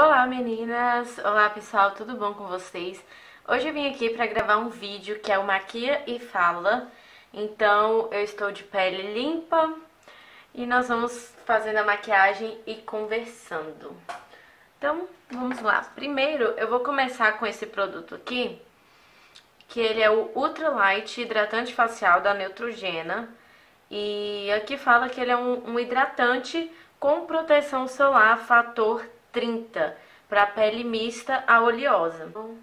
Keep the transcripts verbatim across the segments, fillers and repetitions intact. Olá meninas, olá pessoal, tudo bom com vocês? Hoje eu vim aqui pra gravar um vídeo que é o Maquia e Fala. Então eu estou de pele limpa e nós vamos fazendo a maquiagem e conversando. Então vamos lá. Primeiro eu vou começar com esse produto aqui, que ele é o Ultra Light Hidratante Facial da Neutrogena. E aqui fala que ele é um, um hidratante com proteção solar fator trinta para pele mista a oleosa. Bom,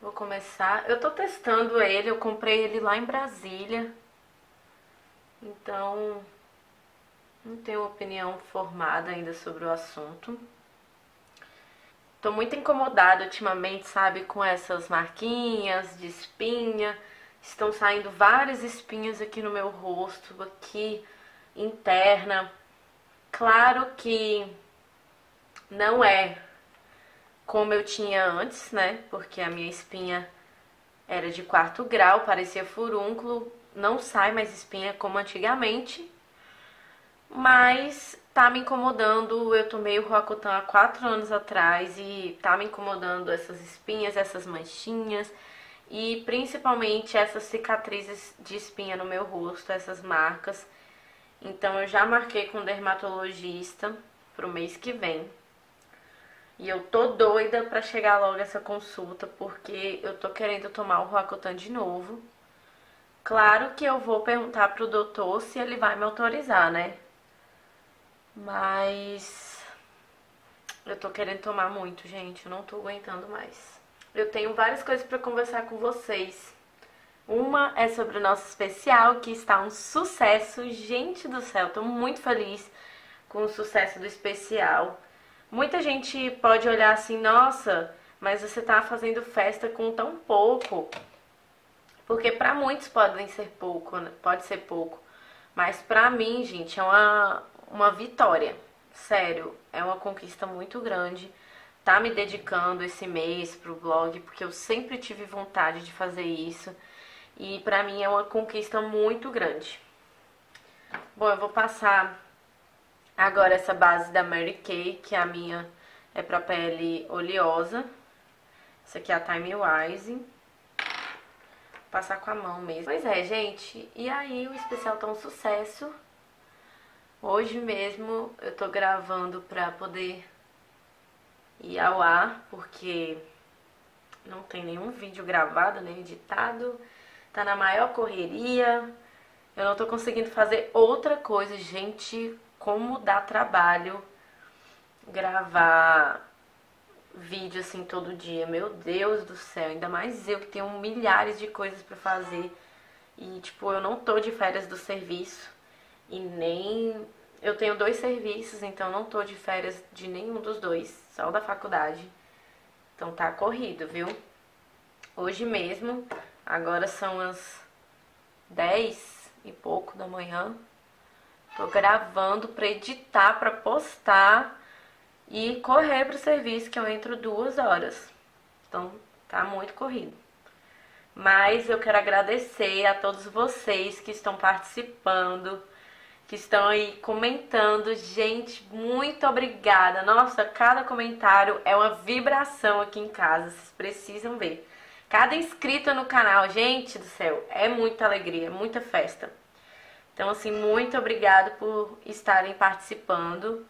vou começar. Eu tô testando ele, eu comprei ele lá em Brasília, então não tenho opinião formada ainda sobre o assunto. Tô muito incomodada ultimamente, sabe, com essas marquinhas de espinha. Estão saindo várias espinhas aqui no meu rosto, aqui, interna. Claro que não é como eu tinha antes, né? Porque a minha espinha era de quarto grau, parecia furúnculo. Não sai mais espinha como antigamente. Mas tá me incomodando. Eu tomei o Roacutan há quatro anos atrás e tá me incomodando essas espinhas, essas manchinhas. E principalmente essas cicatrizes de espinha no meu rosto, essas marcas. Então eu já marquei com um dermatologista pro mês que vem. E eu tô doida pra chegar logo essa consulta, porque eu tô querendo tomar o Roacutan de novo. Claro que eu vou perguntar pro doutor se ele vai me autorizar, né? Mas eu tô querendo tomar muito, gente. Eu não tô aguentando mais. Eu tenho várias coisas para conversar com vocês. Uma é sobre o nosso especial, que está um sucesso. Gente do céu, tô muito feliz com o sucesso do especial. Muita gente pode olhar assim, nossa, mas você tá fazendo festa com tão pouco. Porque para muitos podem ser pouco, né? Pode ser pouco. Mas para mim, gente, é uma, uma vitória. Sério, é uma conquista muito grande. Tá me dedicando esse mês pro blog, porque eu sempre tive vontade de fazer isso. E pra mim é uma conquista muito grande. Bom, eu vou passar agora essa base da Mary Kay, que a minha é pra pele oleosa. Essa aqui é a Time Wise. Vou passar com a mão mesmo. Pois é, gente. E aí, o especial tá um sucesso. Hoje mesmo eu tô gravando pra poder e ao ar, porque não tem nenhum vídeo gravado, nem editado. Tá na maior correria. Eu não tô conseguindo fazer outra coisa, gente. Como dá trabalho gravar vídeo assim todo dia. Meu Deus do céu, ainda mais eu que tenho milhares de coisas pra fazer. E tipo, eu não tô de férias do serviço. E nem... eu tenho dois serviços, então não tô de férias de nenhum dos dois, só da faculdade. Então tá corrido, viu? Hoje mesmo, agora são as dez e pouco da manhã. Tô gravando pra editar, pra postar e correr pro serviço, que eu entro duas horas. Então tá muito corrido. Mas eu quero agradecer a todos vocês que estão participando, que estão aí comentando. Gente, muito obrigada. Nossa, cada comentário é uma vibração aqui em casa, vocês precisam ver. Cada inscrita no canal, gente do céu, é muita alegria, muita festa. Então, assim, muito obrigada por estarem participando.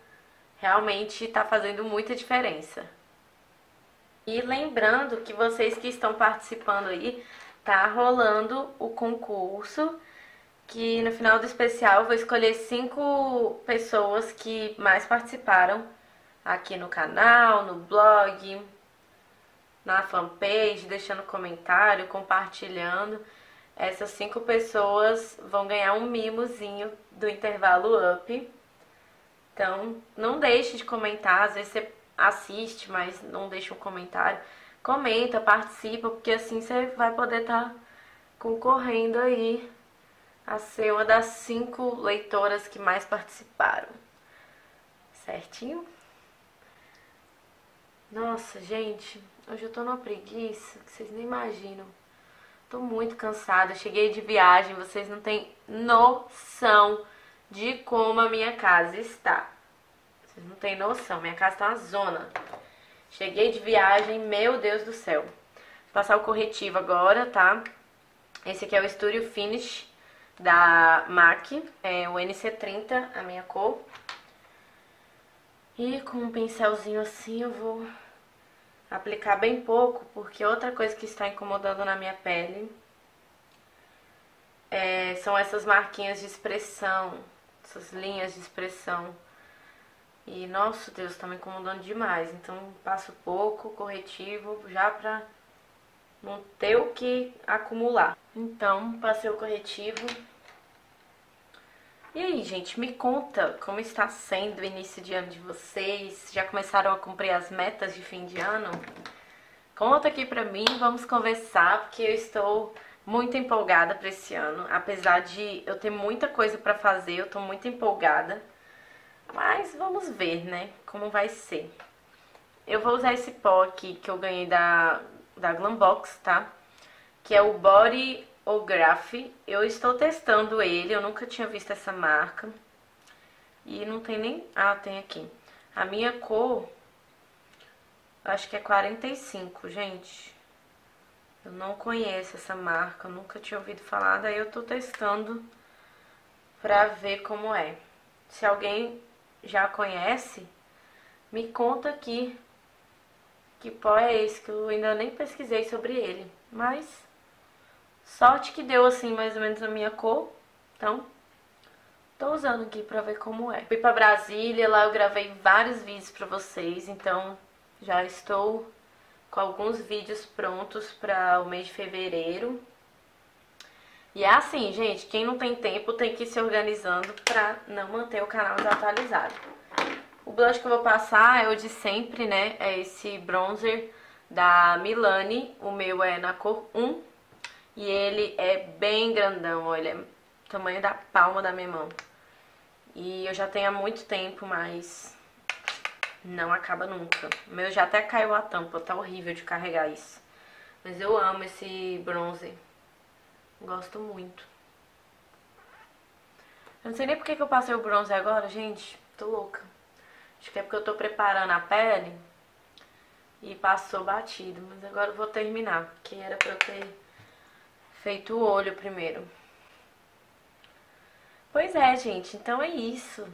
Realmente tá fazendo muita diferença. E lembrando que vocês que estão participando aí, tá rolando o concurso, que no final do especial eu vou escolher cinco pessoas que mais participaram aqui no canal, no blog, na fanpage, deixando comentário, compartilhando. Essas cinco pessoas vão ganhar um mimozinho do IntervaloUp. Então, não deixe de comentar. Às vezes você assiste, mas não deixa um comentário. Comenta, participa, porque assim você vai poder estar concorrendo aí a ser uma das cinco leitoras que mais participaram. Certinho? Nossa, gente, hoje eu tô numa preguiça que vocês nem imaginam. Tô muito cansada, cheguei de viagem, vocês não têm noção de como a minha casa está. Vocês não têm noção, minha casa tá uma zona. Cheguei de viagem, meu Deus do céu. Vou passar o corretivo agora, tá? Esse aqui é o Studio Finish da MAC, é o N C trinta, a minha cor. E com um pincelzinho assim eu vou aplicar bem pouco, porque outra coisa que está incomodando na minha pele é, são essas marquinhas de expressão, essas linhas de expressão. E, nossa Deus, tá me incomodando demais. Então, passo pouco, corretivo, já pra não ter o que acumular. Então, passei o corretivo. E aí, gente, me conta como está sendo o início de ano de vocês. Já começaram a cumprir as metas de fim de ano? Conta aqui pra mim, vamos conversar, porque eu estou muito empolgada pra esse ano. Apesar de eu ter muita coisa pra fazer, eu tô muito empolgada. Mas vamos ver, né, como vai ser. Eu vou usar esse pó aqui que eu ganhei da, da Glambox, tá? Que é o Body ou Graph. Eu estou testando ele, eu nunca tinha visto essa marca. E não tem nem... Ah, tem aqui. A minha cor, acho que é quarenta e cinco, gente. Eu não conheço essa marca, nunca tinha ouvido falar. Daí eu tô testando pra ver como é. Se alguém já conhece, me conta aqui que pó é esse, que eu ainda nem pesquisei sobre ele. Mas sorte que deu assim mais ou menos a minha cor, então tô usando aqui pra ver como é. Fui pra Brasília, lá eu gravei vários vídeos pra vocês, então já estou com alguns vídeos prontos pra o mês de fevereiro. E é assim, gente, quem não tem tempo tem que ir se organizando pra não manter o canal desatualizado. O blush que eu vou passar é o de sempre, né? É esse bronzer da Milani. O meu é na cor um. E ele é bem grandão, olha. É o tamanho da palma da minha mão. E eu já tenho há muito tempo, mas não acaba nunca. O meu já até caiu a tampa, tá horrível de carregar isso. Mas eu amo esse bronzer. Gosto muito. Eu não sei nem porque que eu passei o bronze agora, gente. Tô louca. Acho que é porque eu tô preparando a pele e passou batido. Mas agora eu vou terminar, porque era pra eu ter feito o olho primeiro. Pois é, gente. Então é isso.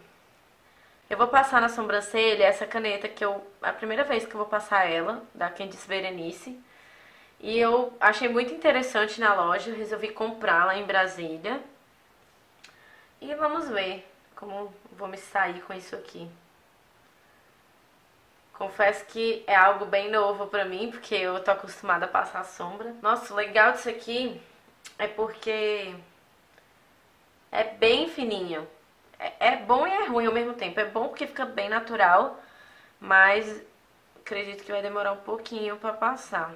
Eu vou passar na sobrancelha essa caneta que eu... A primeira vez que eu vou passar ela, da Candice Verenice. E eu achei muito interessante na loja, resolvi comprar lá em Brasília. E vamos ver como vou me sair com isso aqui. Confesso que é algo bem novo pra mim, porque eu tô acostumada a passar sombra. Nossa, o legal disso aqui é porque é bem fininho. É, é bom e é ruim ao mesmo tempo. É bom porque fica bem natural, mas acredito que vai demorar um pouquinho pra passar.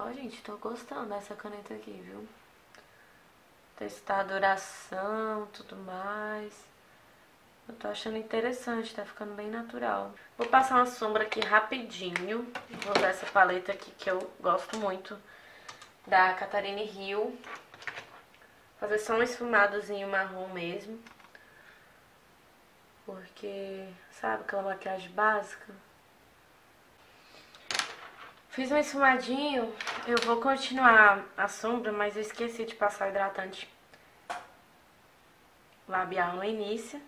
Ó, oh, gente, tô gostando dessa caneta aqui, viu? Testar a duração, tudo mais. Eu tô achando interessante, tá ficando bem natural. Vou passar uma sombra aqui rapidinho. Vou usar essa paleta aqui que eu gosto muito, da Catarina Hill. Fazer só um esfumadozinho marrom mesmo. Porque, sabe aquela maquiagem básica? Fiz um esfumadinho, eu vou continuar a sombra, mas eu esqueci de passar o hidratante labial no início.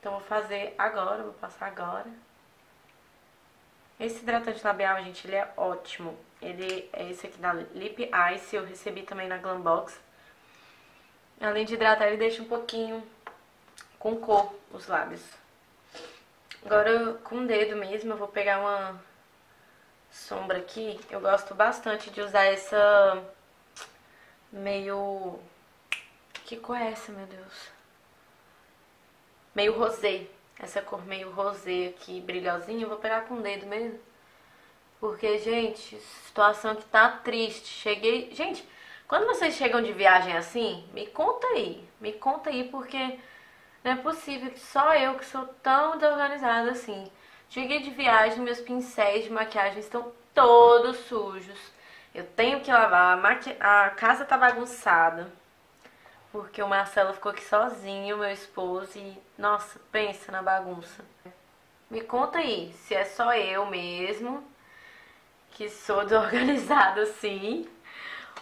Então vou fazer agora, vou passar agora. Esse hidratante labial, gente, ele é ótimo. Ele é esse aqui da Lip Ice, eu recebi também na Glambox. Além de hidratar, ele deixa um pouquinho com cor os lábios. Agora, com o dedo mesmo, eu vou pegar uma sombra aqui. Eu gosto bastante de usar essa meio... Que cor é essa, meu Deus? Meio rosé. Essa cor meio rosé aqui, brilhosinha. Eu vou pegar com o dedo mesmo. Porque, gente, situação que tá triste. Cheguei... Gente, quando vocês chegam de viagem assim, me conta aí. Me conta aí, porque... Não é possível que só eu que sou tão desorganizada assim. Cheguei de viagem, meus pincéis de maquiagem estão todos sujos. Eu tenho que lavar, a, maqui... a casa tá bagunçada. porque o Marcelo ficou aqui sozinho, meu esposo, e nossa, pensa na bagunça. Me conta aí, se é só eu mesmo que sou desorganizada assim,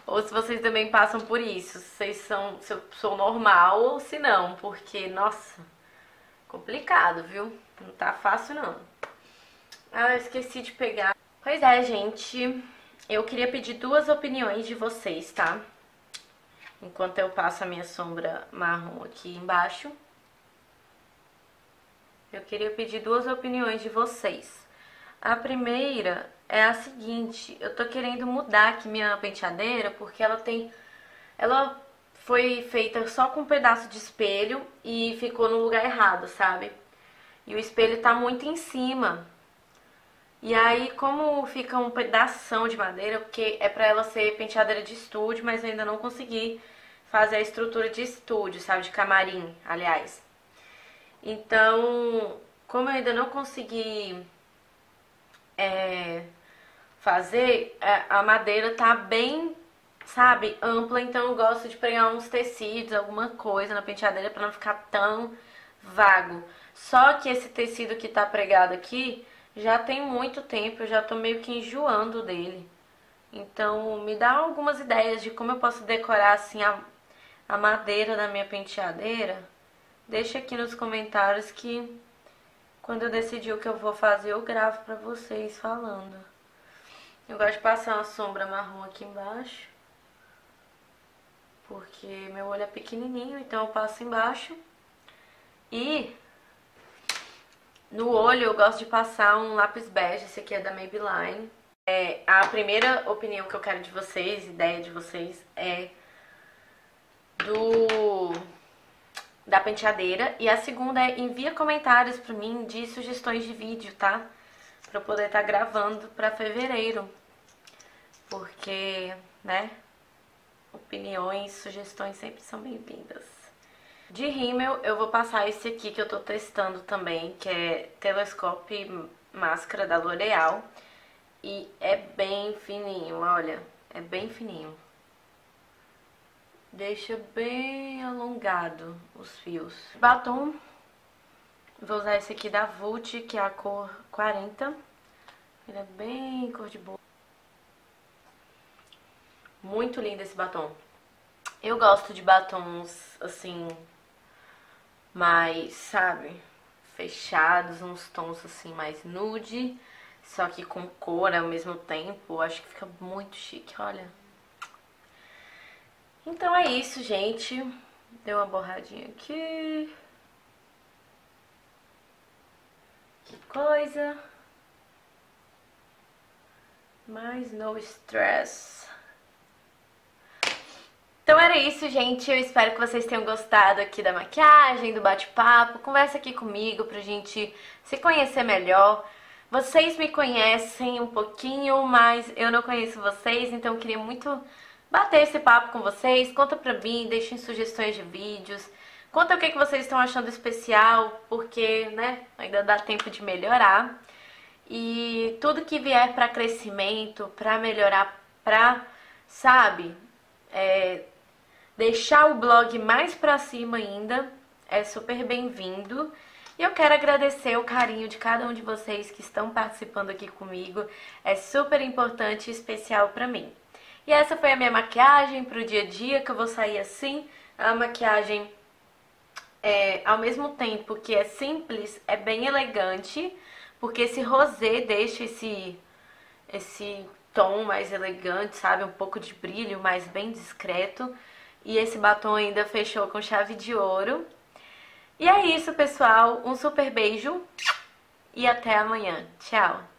ou se vocês também passam por isso, se vocês são, se eu sou normal ou se não, porque, nossa, complicado, viu? Não tá fácil, não. Ah, eu esqueci de pegar. Pois é, gente, eu queria pedir duas opiniões de vocês, tá? Enquanto eu passo a minha sombra marrom aqui embaixo. Eu queria pedir duas opiniões de vocês. A primeira é a seguinte, eu tô querendo mudar aqui minha penteadeira, porque ela tem... Ela foi feita só com um pedaço de espelho e ficou no lugar errado, sabe? E o espelho tá muito em cima. E aí, como fica um pedação de madeira, porque é pra ela ser penteadeira de estúdio, mas eu ainda não consegui fazer a estrutura de estúdio, sabe? De camarim, aliás. Então, como eu ainda não consegui... É, fazer, a madeira tá bem, sabe, ampla, então eu gosto de pegar uns tecidos, alguma coisa na penteadeira pra não ficar tão vago. Só que esse tecido que tá pregado aqui já tem muito tempo, eu já tô meio que enjoando dele. Então me dá algumas ideias de como eu posso decorar assim a, a madeira da minha penteadeira. Deixa aqui nos comentários que... Quando eu decidir o que eu vou fazer, eu gravo pra vocês falando. Eu gosto de passar uma sombra marrom aqui embaixo, porque meu olho é pequenininho, então eu passo embaixo. E no olho eu gosto de passar um lápis bege, esse aqui é da Maybelline. É, a primeira opinião que eu quero de vocês, ideia de vocês, é do... da penteadeira, e a segunda é envia comentários pra mim de sugestões de vídeo, tá? Pra eu poder estar tá gravando pra fevereiro, porque, né, opiniões, sugestões sempre são bem-vindas. De rímel eu vou passar esse aqui que eu tô testando também, que é Telescope Máscara da L'Oreal, e é bem fininho, olha, é bem fininho. Deixa bem alongado os fios. Batom, vou usar esse aqui da Vult, que é a cor quarenta. Ele é bem cor de boa. Muito lindo esse batom. Eu gosto de batons, assim, mais, sabe, fechados, uns tons, assim, mais nude. Só que com cor ao mesmo tempo, acho que fica muito chique, olha. Então é isso, gente. Deu uma borradinha aqui. Que coisa. Mas no stress. Então era isso, gente. Eu espero que vocês tenham gostado aqui da maquiagem, do bate-papo. Conversa aqui comigo pra gente se conhecer melhor. Vocês me conhecem um pouquinho, mas eu não conheço vocês, então eu queria muito... bater esse papo com vocês, conta pra mim, deixem sugestões de vídeos, conta o que, que vocês estão achando especial, porque, né, ainda dá tempo de melhorar. E tudo que vier pra crescimento, pra melhorar, pra, sabe, é, deixar o blog mais pra cima ainda, é super bem-vindo. E eu quero agradecer o carinho de cada um de vocês que estão participando aqui comigo, é super importante e especial pra mim. E essa foi a minha maquiagem pro dia a dia, que eu vou sair assim. A maquiagem, é, ao mesmo tempo que é simples, é bem elegante, porque esse rosê deixa esse, esse tom mais elegante, sabe? Um pouco de brilho, mas bem discreto. E esse batom ainda fechou com chave de ouro. E é isso, pessoal. Um super beijo e até amanhã. Tchau!